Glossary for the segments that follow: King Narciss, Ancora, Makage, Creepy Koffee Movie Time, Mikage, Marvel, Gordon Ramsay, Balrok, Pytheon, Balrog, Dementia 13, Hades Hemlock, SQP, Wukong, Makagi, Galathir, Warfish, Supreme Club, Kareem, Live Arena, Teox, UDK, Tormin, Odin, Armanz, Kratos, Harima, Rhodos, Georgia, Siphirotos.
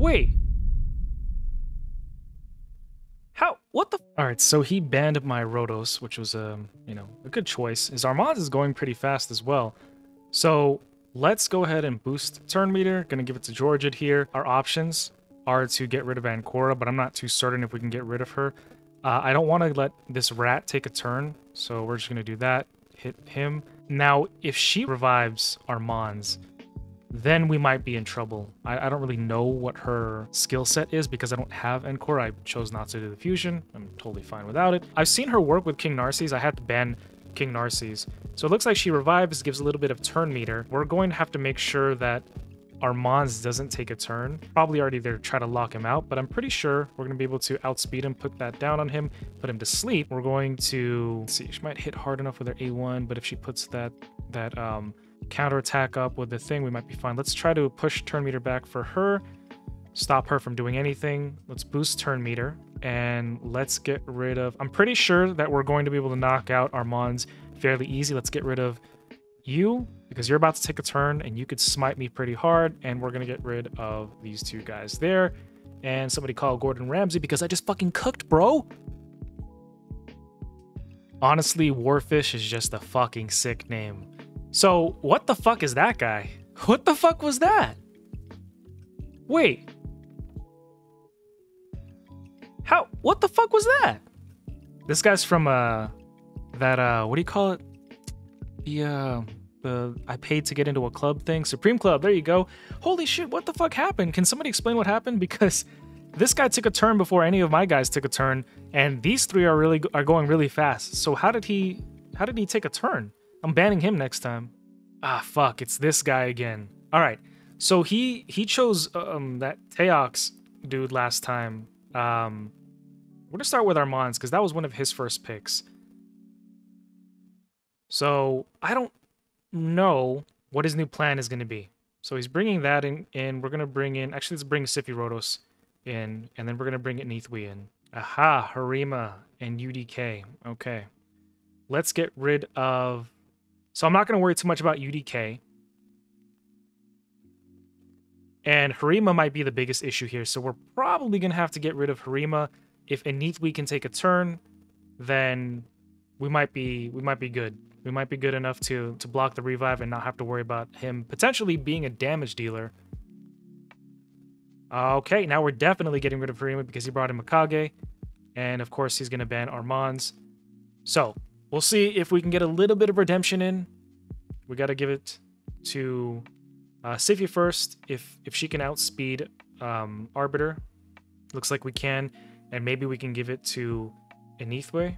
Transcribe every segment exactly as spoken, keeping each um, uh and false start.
Wait. How? What the? All right, so he banned my Rhodos, which was a um, you know a good choice. His Armanz is going pretty fast as well, so let's go ahead and boost turn meter. Gonna give it to Georgia here. Our options are to get rid of Ancora, but I'm not too certain if we can get rid of her. Uh, I don't want to let this rat take a turn, so we're just gonna do that. Hit him. Now, if she revives Armanz, then we might be in trouble. I, I don't really know what her skill set is because I don't have Ancora. I chose not to do the fusion. I'm totally fine without it. I've seen her work with King Narciss. I had to ban King Narciss. So it looks like she revives, gives a little bit of turn meter. We're going to have to make sure that Armanz doesn't take a turn. Probably already there to try to lock him out, but I'm pretty sure we're going to be able to outspeed him, put that down on him, put him to sleep. We're going to see. She might hit hard enough with her A one, but if she puts that, that, um, counterattack up with the thing, we might be fine. Let's try to push turn meter back for her, stop her from doing anything. Let's boost turn meter and let's get rid of, I'm pretty sure that we're going to be able to knock out Armanz fairly easy. Let's get rid of you because you're about to take a turn and you could smite me pretty hard, and we're going to get rid of these two guys there. And somebody call Gordon Ramsay because I just fucking cooked, bro. Honestly, Warfish is just a fucking sick name. So, what the fuck is that guy? What the fuck was that? Wait. How? What the fuck was that? This guy's from, uh, that, uh, what do you call it? The, uh, the I paid to get into a club thing. Supreme Club, there you go. Holy shit, what the fuck happened? Can somebody explain what happened? Because this guy took a turn before any of my guys took a turn, and these three are really, are going really fast. So how did he, how did he take a turn? I'm banning him next time. Ah, fuck, it's this guy again. All right, so he he chose um, that Teox dude last time. Um, we're gonna start with Armanz because that was one of his first picks. So I don't know what his new plan is gonna be. So he's bringing that in, and we're gonna bring in, actually let's bring Siphirotos in, and then we're gonna bring Inithway in. Aha, Harima and U D K, okay. Let's get rid of... So I'm not going to worry too much about U D K. And Harima might be the biggest issue here. So we're probably going to have to get rid of Harima. If Inithway can take a turn, then we might be we might be good. We might be good enough to, to block the revive and not have to worry about him potentially being a damage dealer. Okay, now we're definitely getting rid of Harima because he brought in Makage. And of course, he's going to ban Armanz. So we'll see if we can get a little bit of redemption in. We got to give it to uh, Siphi first. If if she can outspeed um, Arbiter, looks like we can. And maybe we can give it to Inithway.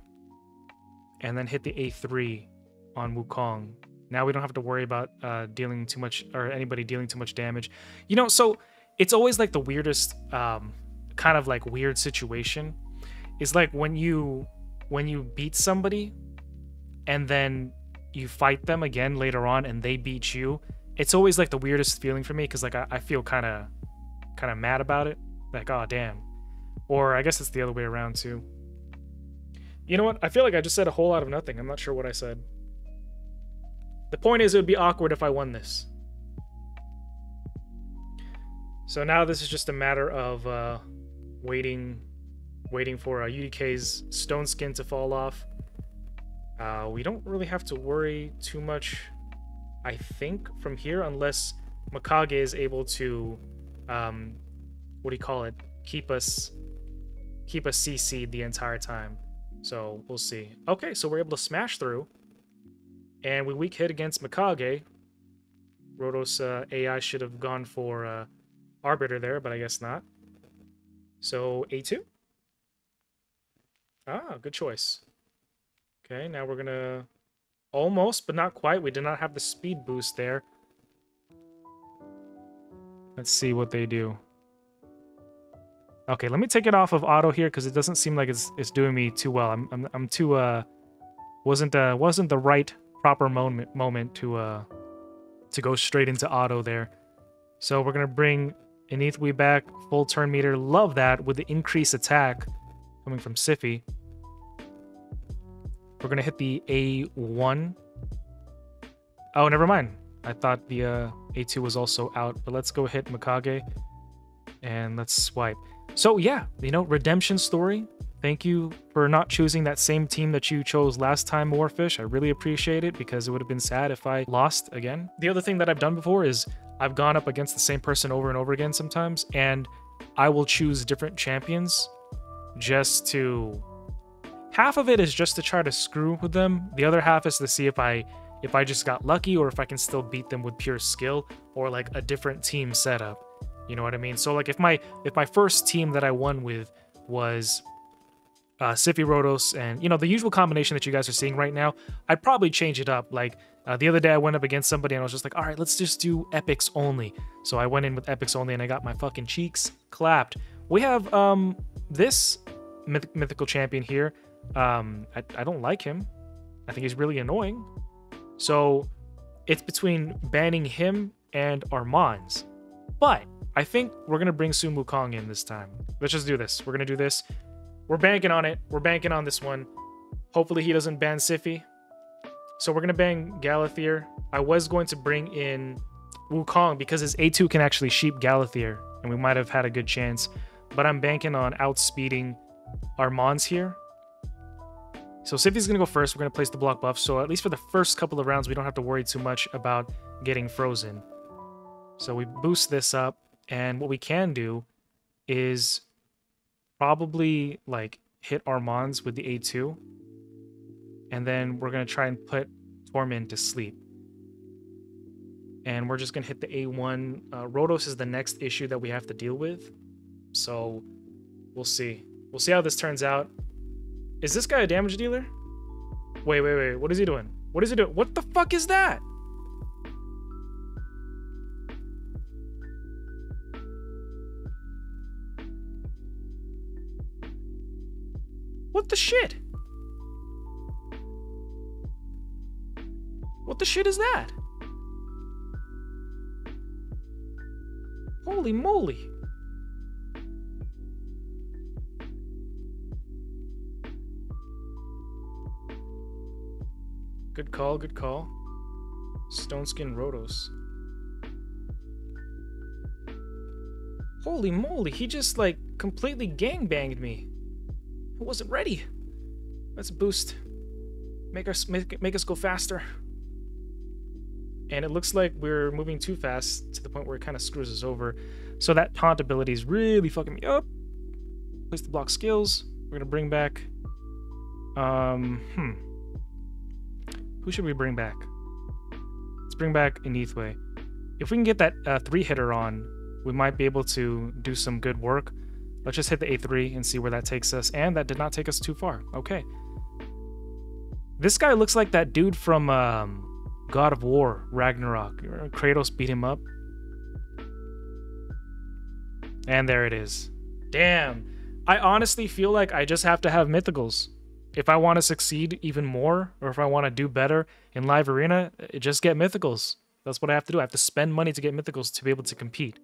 And then hit the A three on Wukong. Now we don't have to worry about uh, dealing too much, or anybody dealing too much damage. You know, so it's always like the weirdest um, kind of like weird situation. It's like when you when you beat somebody, and then you fight them again later on and they beat you. It's always like the weirdest feeling for me because like I, I feel kind of kind of mad about it. Like, oh, damn. Or I guess it's the other way around too. You know what? I feel like I just said a whole lot of nothing. I'm not sure what I said. The point is it would be awkward if I won this. So now this is just a matter of uh, waiting, waiting for uh, U D K's stone skin to fall off. Uh, we don't really have to worry too much, I think, from here, unless Mikage is able to, um, what do you call it, keep us, keep us C C'd the entire time. So we'll see. Okay, so we're able to smash through, and we weak hit against Mikage. Rhodos uh, A I should have gone for uh, Arbiter there, but I guess not. So A two. Ah, good choice. Okay, now we're gonna almost, but not quite. We did not have the speed boost there. Let's see what they do. Okay, let me take it off of auto here because it doesn't seem like it's it's doing me too well. I'm I'm, I'm too uh wasn't uh wasn't the right proper moment moment to uh to go straight into auto there. So we're gonna bring Inithway back full turn meter. Love that with the increased attack coming from Siphi. We're gonna hit the A one. Oh, never mind. I thought the uh, A two was also out, but let's go hit Mikage. and let's swipe. So yeah, you know, redemption story. Thank you for not choosing that same team that you chose last time, Warfish. I really appreciate it, because it would have been sad if I lost again. The other thing that I've done before is I've gone up against the same person over and over again sometimes, and I will choose different champions just to... half of it is just to try to screw with them. The other half is to see if I if I just got lucky, or if I can still beat them with pure skill, or like a different team setup. You know what I mean? So like if my if my first team that I won with was... Uh, Siphirotos and, you know, the usual combination that you guys are seeing right now, I'd probably change it up. Like uh, the other day I went up against somebody and I was just like, all right, let's just do epics only. So I went in with epics only and I got my fucking cheeks clapped. We have um, this myth mythical champion here. Um, I, I don't like him. I think he's really annoying. So it's between banning him and Armanz. But I think we're going to bring Sun Wukong in this time. Let's just do this. We're going to do this. We're banking on it. We're banking on this one. Hopefully he doesn't ban Siffy. So we're going to ban Galathir. I was going to bring in Wukong because his A two can actually sheep Galathir, and we might have had a good chance. But I'm banking on outspeeding Armanz here. So Siffy's going to go first. We're going to place the block buff. So at least for the first couple of rounds, we don't have to worry too much about getting frozen. So we boost this up. And what we can do is... probably like hit Armanz with the A two, and then we're gonna try and put Tormin to sleep, and we're just gonna hit the A one. uh, Rhodos is the next issue that we have to deal with, so we'll see we'll see how this turns out. Is this guy a damage dealer? Wait wait wait, what is he doing? What is he doing? What the fuck is that? What the shit? What the shit is that? Holy moly. Good call, good call. Stoneskin Rhodos. Holy moly, he just like completely gangbanged me. I wasn't ready. Let's boost. Make us make, make us go faster. And it looks like we're moving too fast to the point where it kind of screws us over. So that taunt ability is really fucking me up. Place the block skills. We're gonna bring back. Um, hmm. Who should we bring back? Let's bring back Inithway. If we can get that uh, three hitter on, we might be able to do some good work. Let's just hit the A three and see where that takes us. And that did not take us too far. Okay. This guy looks like that dude from um, God of War, Ragnarok. Kratos beat him up. And there it is. Damn. I honestly feel like I just have to have mythicals. If I want to succeed even more, or if I want to do better in live arena, just get mythicals. That's what I have to do. I have to spend money to get mythicals to be able to compete.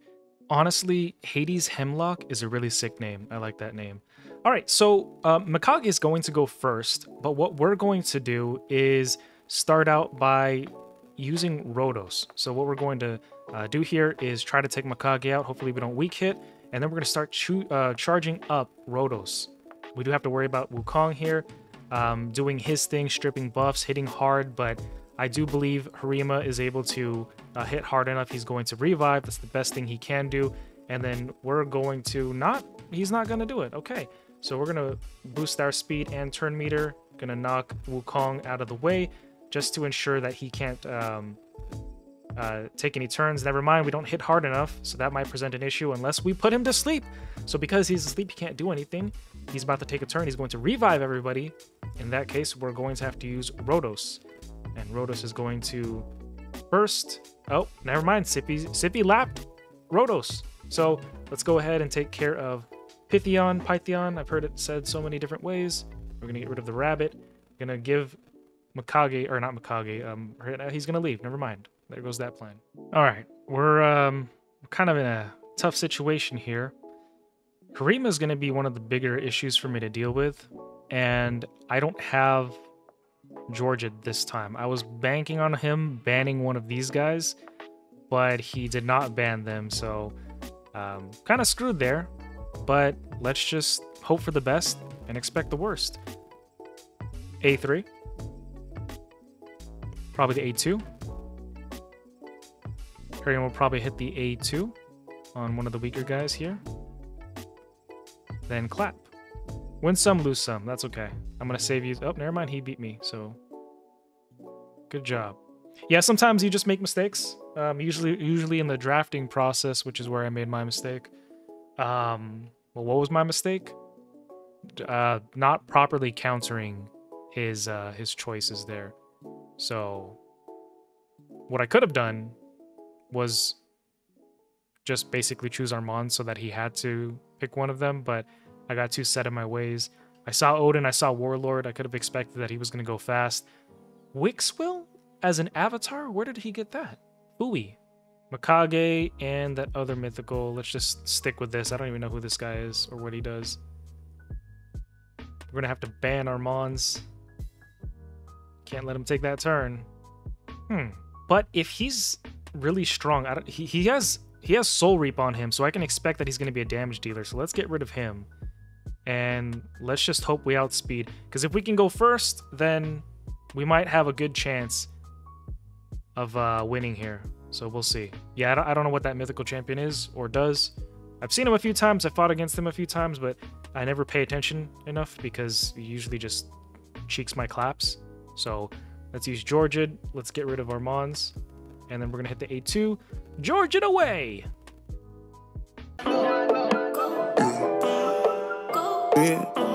Honestly, Hades Hemlock is a really sick name. I like that name. All right, so uh, Makagi is going to go first, but what we're going to do is start out by using Rhodos. So what we're going to uh, do here is try to take Makagi out. Hopefully we don't weak hit, and then we're going to start uh, charging up Rhodos. We do have to worry about Wukong here, um, doing his thing, stripping buffs, hitting hard, but... I do believe Harima is able to uh, hit hard enough. He's going to revive. That's the best thing he can do. And then we're going to not... he's not going to do it. Okay. So we're going to boost our speed and turn meter. Going to knock Wukong out of the way just to ensure that he can't um, uh, take any turns. Never mind, we don't hit hard enough. So that might present an issue unless we put him to sleep. So because he's asleep, he can't do anything. He's about to take a turn. He's going to revive everybody. In that case, we're going to have to use Rhodos. And Rhodos is going to burst. Oh, never mind. Sippy, Sippy lapped Rhodos. So let's go ahead and take care of Pytheon. Pytheon, I've heard it said so many different ways. We're going to get rid of the rabbit. We're going to give Makagi, or not Makagi. Um, he's going to leave. Never mind. There goes that plan. All right. We're um, kind of in a tough situation here. Harima is going to be one of the bigger issues for me to deal with. And I don't have... Georgia this time. I was banking on him banning one of these guys, but he did not ban them, so Um, kind of screwed there, but let's just hope for the best and expect the worst. A three. Probably the A two. Kareem will probably hit the A two on one of the weaker guys here. Then clap. Win some, lose some. That's okay. I'm going to save you. Oh, never mind. He beat me, so good job. Yeah, sometimes you just make mistakes. Um, usually usually in the drafting process, which is where I made my mistake. Um, well, what was my mistake? Uh, not properly countering his, uh, his choices there. So what I could have done was just basically choose Armanz so that he had to pick one of them, but I got too set in my ways. I saw Odin, I saw Warlord. I could have expected that he was going to go fast. Wixwill as an avatar? Where did he get that? Ooey. Makage and that other mythical. Let's just stick with this. I don't even know who this guy is or what he does. We're going to have to ban Armanz. Can't let him take that turn. Hmm. But if he's really strong, I don't, he, he has... He has Soul Reap on him, so I can expect that he's going to be a damage dealer. So let's get rid of him. And let's just hope we outspeed. Because if we can go first, then we might have a good chance of uh, winning here. So we'll see. Yeah, I don't, I don't know what that mythical champion is or does. I've seen him a few times. I fought against him a few times, but I never pay attention enough because he usually just cheeks my claps. So let's use Georgia. Let's get rid of Armanz. And then we're going to hit the A two. George it away! Yeah.